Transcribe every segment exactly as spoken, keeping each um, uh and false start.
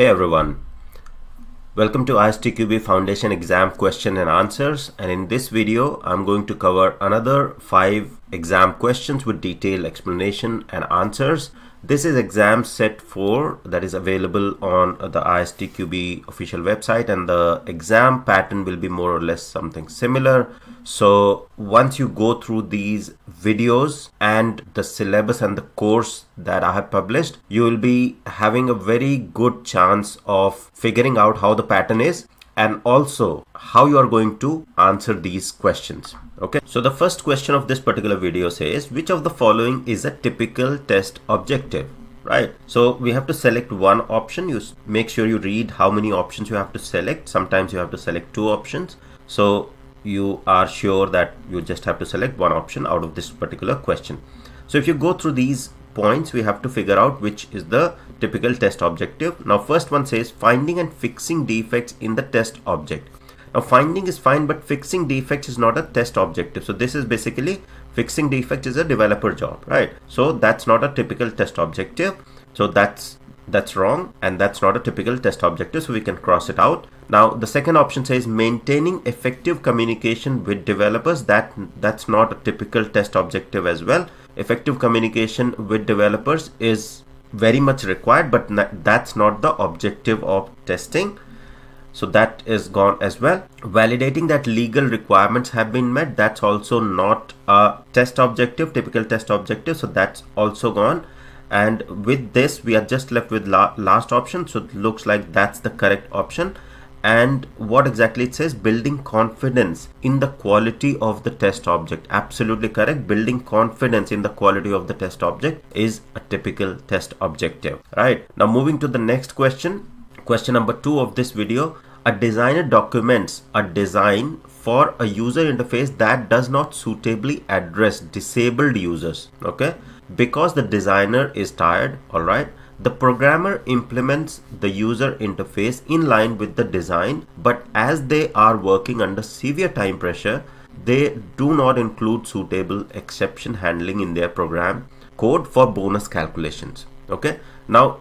Hey everyone, welcome to I S T Q B Foundation exam question and answers, and in this video I'm going to cover another five exam questions with detailed explanation and answers. This is exam set four that is available on the I S T Q B official website, and the exam pattern will be more or less something similar. So once you go through these videos and the syllabus and the course that I have published, you will be having a very good chance of figuring out how the pattern is and also how you are going to answer these questions. Okay, so the first question of this particular video says, which of the following is a typical test objective? Right, so we have to select one option. You make sure you read how many options you have to select. Sometimes you have to select two options, so you are sure that you just have to select one option out of this particular question. So if you go through these points, we have to figure out which is the typical test objective. Now first one says finding and fixing defects in the test object. Now finding is fine, but fixing defects is not a test objective. So this is basically, fixing defects is a developer job, right? So that's not a typical test objective. So that's that's wrong, and that's not a typical test objective, so we can cross it out. Now the second option says maintaining effective communication with developers. That that's not a typical test objective as well. Effective communication with developers is very much required, but that's not the objective of testing, so that is gone as well. Validating that legal requirements have been met, that's also not a test objective, typical test objective, so that's also gone. And with this we are just left with la last option, so it looks like that's the correct option. And what exactly it says, building confidence in the quality of the test object. Absolutely correct, building confidence in the quality of the test object is a typical test objective. Right, now moving to the next question, question number two of this video. A designer documents a design for a user interface that does not suitably address disabled users. Okay, because the designer is tired. All right, the programmer implements the user interface in line with the design, but as they are working under severe time pressure, they do not include suitable exception handling in their program code for bonus calculations. Okay, now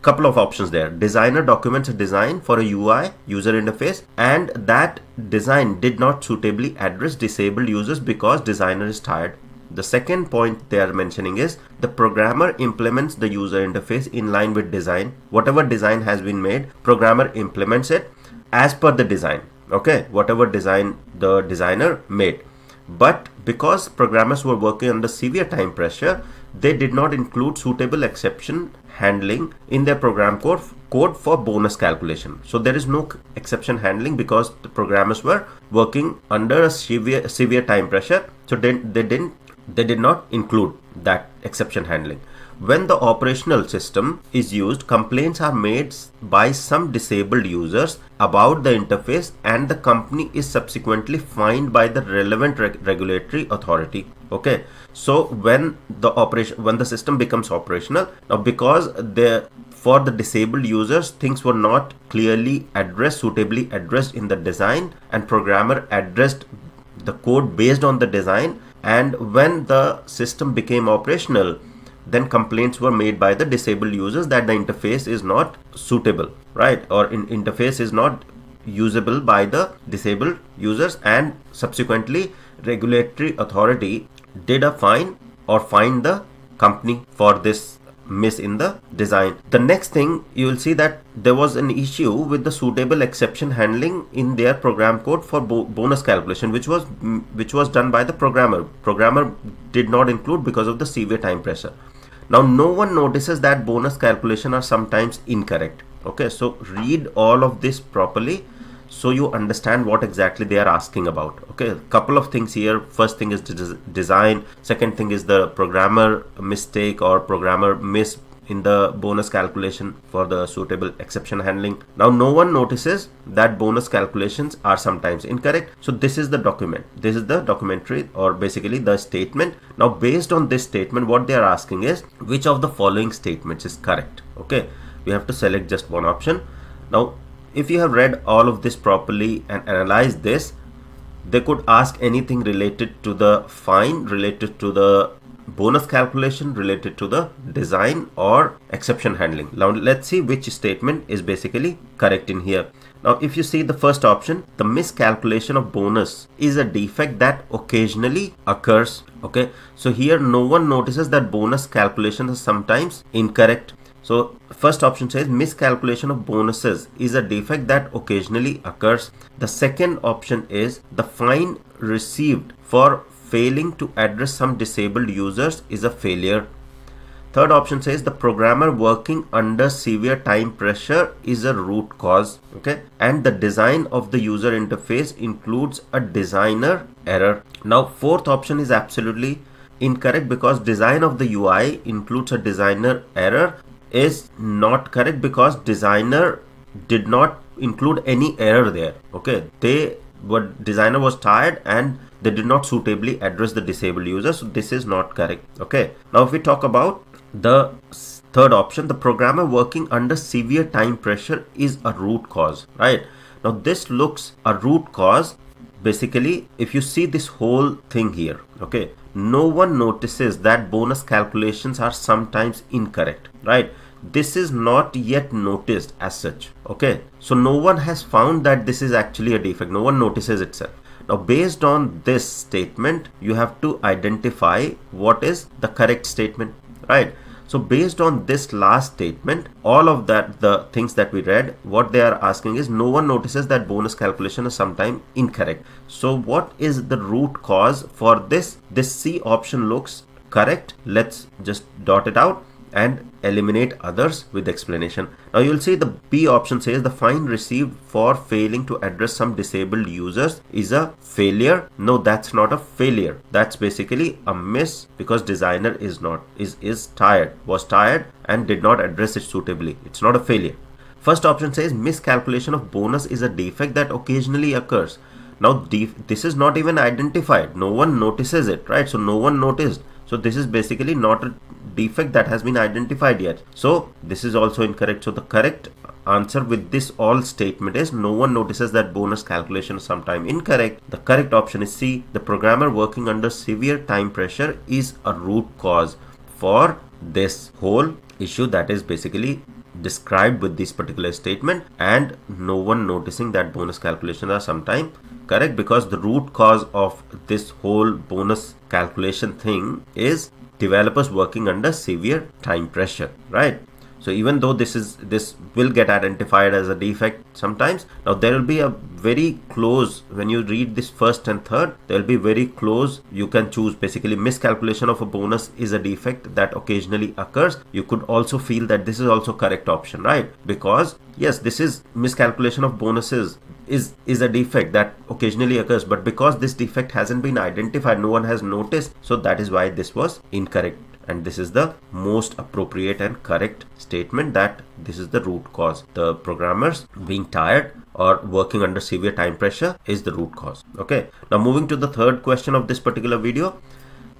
couple of options there. Designer documents a design for a U I, user interface, and that design did not suitably address disabled users because designer is tired. The second point they are mentioning is the programmer implements the user interface in line with design. Whatever design has been made, programmer implements it as per the design. Okay, whatever design the designer made. But because programmers were working under severe time pressure, they did not include suitable exception handling in their program code code for bonus calculation. So there is no exception handling because the programmers were working under a severe severe time pressure, so they, they didn't they did not include that exception handling. When the operational system is used, complaints are made by some disabled users about the interface, and the company is subsequently fined by the relevant reg regulatory authority. Okay, so when the operation when the system becomes operational, now because the for the disabled users things were not clearly addressed, suitably addressed in the design, and programmer addressed the code based on the design, and when the system became operational, then complaints were made by the disabled users that the interface is not suitable, right? Or in interface is not usable by the disabled users, and subsequently regulatory authority did a fine or fined the company for this miss in the design. The next thing you will see that there was an issue with the suitable exception handling in their program code for bo bonus calculation, which was which was done by the programmer. Programmer did not include because of the severe time pressure. Now no one notices that bonus calculation are sometimes incorrect. Okay, so read all of this properly so you understand what exactly they are asking about. Okay, a couple of things here. First thing is the design, second thing is the programmer mistake or programmer miss in the bonus calculation for the suitable exception handling. Now no one notices that bonus calculations are sometimes incorrect. So this is the document, this is the documentary, or basically the statement. Now based on this statement, what they are asking is which of the following statements is correct. Okay, we have to select just one option. Now if you have read all of this properly and analyzed this, they could ask anything related to the fine, related to the bonus calculation related to the design or exception handling. Now let's see which statement is basically correct in here. Now if you see the first option, the miscalculation of bonus is a defect that occasionally occurs. Okay, so here no one notices that bonus calculation is sometimes incorrect. So first option says miscalculation of bonuses is a defect that occasionally occurs. The second option is the fine received for failing to address some disabled users is a failure. Third option says the programmer working under severe time pressure is a root cause. Okay, and the design of the user interface includes a designer error. Now fourth option is absolutely incorrect because design of the U I includes a designer error is not correct because designer did not include any error there. Okay, they what designer was tired and they did not suitably address the disabled user, so this is not correct. Okay, now if we talk about the third option, the programmer working under severe time pressure is a root cause, right? Now this looks a root cause basically if you see this whole thing here. Okay, no one notices that bonus calculations are sometimes incorrect, right? This is not yet noticed as such. Okay, so no one has found that this is actually a defect, no one notices itself. Now based on this statement you have to identify what is the correct statement, right? So based on this last statement, all of that the things that we read, what they are asking is no one notices that bonus calculation is sometimes incorrect. So what is the root cause for this? This C option looks correct. Let's just dot it out and eliminate others with explanation. Now you'll see the B option says the fine received for failing to address some disabled users is a failure. No, that's not a failure, that's basically a miss because designer is not is is tired was tired and did not address it suitably. It's not a failure. First option says miscalculation of bonus is a defect that occasionally occurs. Now this is not even identified, no one notices it, right? So no one noticed, so this is basically not a defect that has been identified yet, so this is also incorrect. So the correct answer with this all statement is no one notices that bonus calculation is sometimes incorrect. The correct option is C, the programmer working under severe time pressure is a root cause for this whole issue that is basically described with this particular statement, and no one noticing that bonus calculations are sometimes correct because the root cause of this whole bonus calculation thing is developers working under severe time pressure, right? So even though this is this will get identified as a defect sometimes, now there will be a very close, when you read this first and third, there will be very close, you can choose basically miscalculation of a bonus is a defect that occasionally occurs. You could also feel that this is also correct option, right? Because yes, this is miscalculation of bonuses is is a defect that occasionally occurs, but because this defect hasn't been identified, no one has noticed, so that is why this was incorrect. And this is the most appropriate and correct statement, that this is the root cause. The programmers being tired or working under severe time pressure is the root cause. Okay, now moving to the third question of this particular video.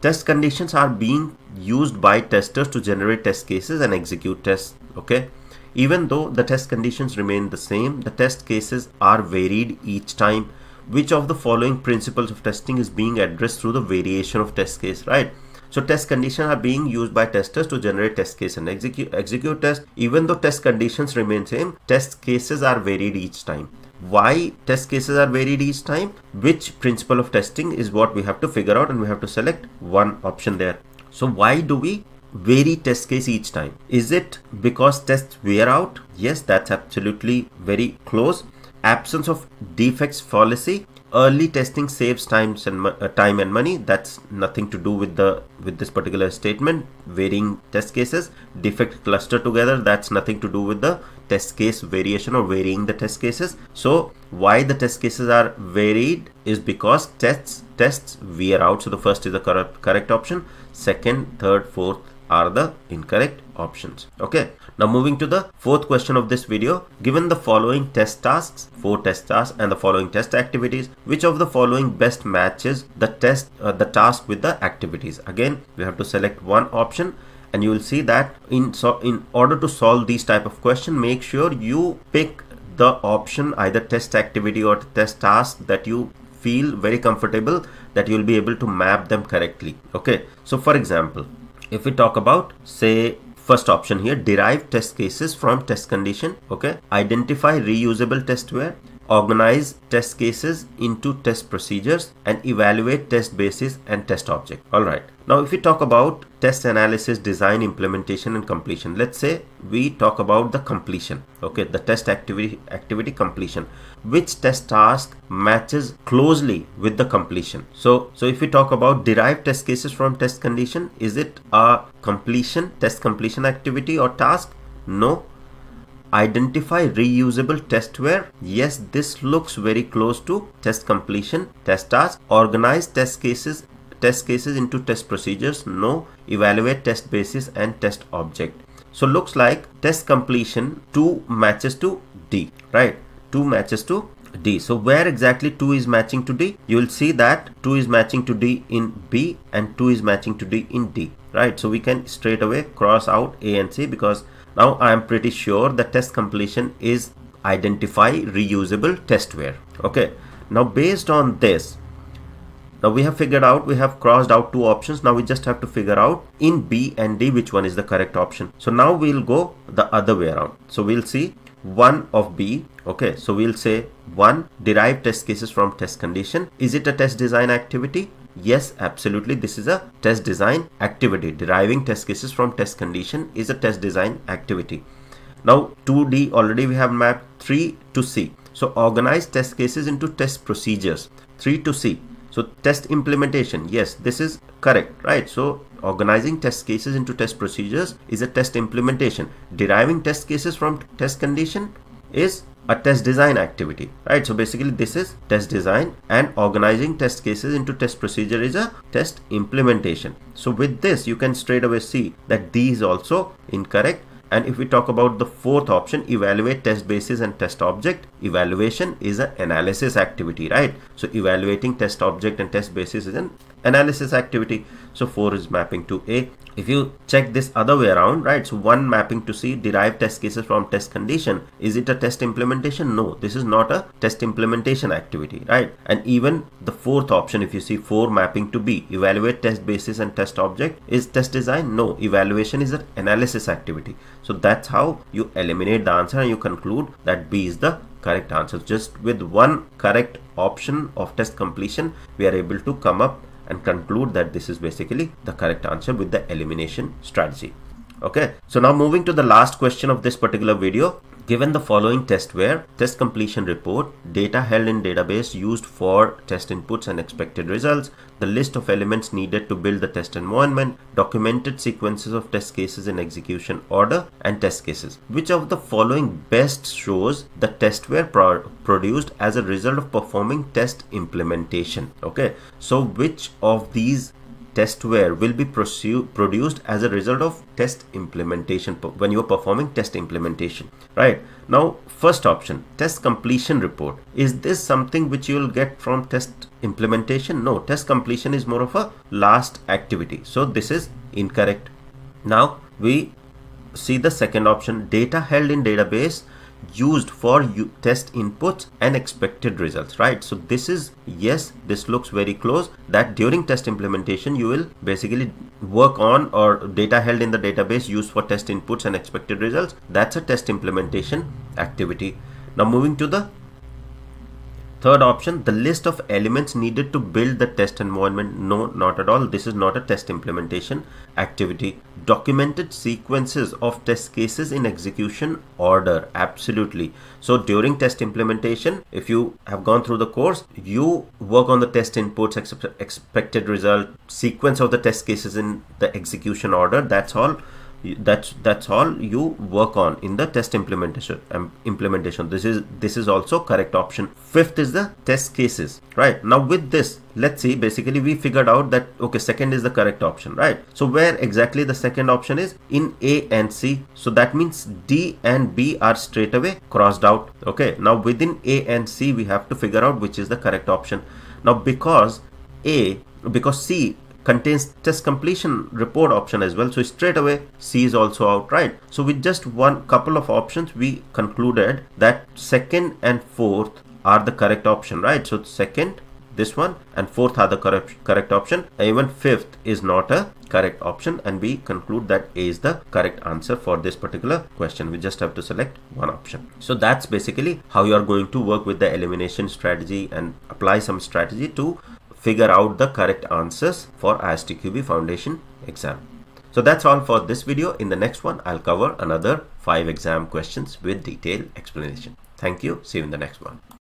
Test conditions are being used by testers to generate test cases and execute tests. Okay, even though the test conditions remain the same, the test cases are varied each time. Which of the following principles of testing is being addressed through the variation of test case, right? So test conditions are being used by testers to generate test case and execute execute test. Even though test conditions remain same, test cases are varied each time. Why test cases are varied each time? Which principle of testing is what we have to figure out, and we have to select one option there. So why do we vary test case each time? Is it because tests wear out? Yes, that's absolutely very close. Absence of defects fallacy. Early testing saves times and uh, time and money. That's nothing to do with the with this particular statement. Varying test cases, defect cluster together. That's nothing to do with the test case variation or varying the test cases. So why the test cases are varied is because tests tests wear out. So the first is the correct correct option. Second, third, fourth are the incorrect options. Okay, now moving to the fourth question of this video. Given the following test tasks, four test tasks and the following test activities, which of the following best matches the test uh, the task with the activities? Again, we have to select one option, and you will see that in so in order to solve these type of question, make sure you pick the option, either test activity or test task, that you feel very comfortable that you'll be able to map them correctly. Okay, so for example, if we talk about, say, first option here, derive test cases from test condition. Okay, identify reusable testware, organize test cases into test procedures, and evaluate test basis and test object. All right. Now, if we talk about test analysis, design, implementation, and completion, let's say we talk about the completion. Okay, the test activity activity completion. Which test task matches closely with the completion? So, so if we talk about derived test cases from test condition, is it a completion test completion activity or task? No. Identify reusable testware. Yes, this looks very close to test completion, test task. Organize test cases, test cases into test procedures. No. Evaluate test basis and test object. So looks like test completion two matches to D, right? Two matches to D. So where exactly two is matching to D? You will see that two is matching to D in B and two is matching to D in D, right? So we can straight away cross out A and C, because now I am pretty sure the test completion is identify reusable testware. Okay. Now based on this, now we have figured out, we have crossed out two options. Now we just have to figure out in B and D which one is the correct option. So now we'll go the other way around. So we'll see one of B. Okay. So we'll say one, derive test cases from test condition. Is it a test design activity? Yes, absolutely. This is a test design activity. Deriving test cases from test condition is a test design activity. Now two D already we have mapped, three to C. So organize test cases into test procedures, three to C. So test implementation. Yes, this is correct, right? So organizing test cases into test procedures is a test implementation. Deriving test cases from test condition is a test design activity, right? So basically this is test design, and organizing test cases into test procedure is a test implementation. So with this, you can straight away see that D is also incorrect. And if we talk about the fourth option, evaluate test basis and test object, evaluation is an analysis activity, right? So evaluating test object and test basis is an analysis activity. So four is mapping to A. If you check this other way around, right? So one mapping to C, derive test cases from test condition. Is it a test implementation? No, this is not a test implementation activity, right? And even the fourth option, if you see four mapping to B, evaluate test basis and test object, is test design? No, evaluation is an analysis activity. So that's how you eliminate the answer and you conclude that B is the correct answer. Just with one correct option of test completion, we are able to come up and conclude that this is basically the correct answer with the elimination strategy. Okay, so now moving to the last question of this particular video. Given the following testware, test completion report, data held in database used for test inputs and expected results, the list of elements needed to build the test environment, documented sequences of test cases in execution order, and test cases. Which of the following best shows the testware pro produced as a result of performing test implementation? Okay, so which of these testware will be produced as a result of test implementation when you are performing test implementation, right? Now, first option, test completion report. Is this something which you will get from test implementation? No, test completion is more of a last activity. So this is incorrect. Now we see the second option, data held in database used for you test inputs and expected results, right? So this is, yes, this looks very close, that during test implementation you will basically work on or data held in the database used for test inputs and expected results. That's a test implementation activity. Now moving to the third option, the list of elements needed to build the test environment. No, not at all. This is not a test implementation activity. Documented sequences of test cases in execution order. Absolutely. So during test implementation, if you have gone through the course, you work on the test inputs, ex expected result, sequence of the test cases in the execution order. That's all. That's that's all you work on in the test implementation. Um, implementation. This is this is also correct option. Fifth is the test cases, right? Now with this, let's see. Basically, we figured out that okay, second is the correct option, right? So where exactly the second option is in A and C. So that means D and B are straight away crossed out. Okay. Now within A and C, we have to figure out which is the correct option. Now because A, because C contains test completion report option as well. So straight away C is also out, right? So with just one couple of options, we concluded that second and fourth are the correct option, right? So second, this one, and fourth are the correct correct option. Even fifth is not a correct option, and we conclude that A is the correct answer for this particular question. We just have to select one option. So that's basically how you are going to work with the elimination strategy and apply some strategy to figure out the correct answers for I S T Q B foundation exam. So that's all for this video. In the next one, I'll cover another five exam questions with detailed explanation. Thank you. See you in the next one.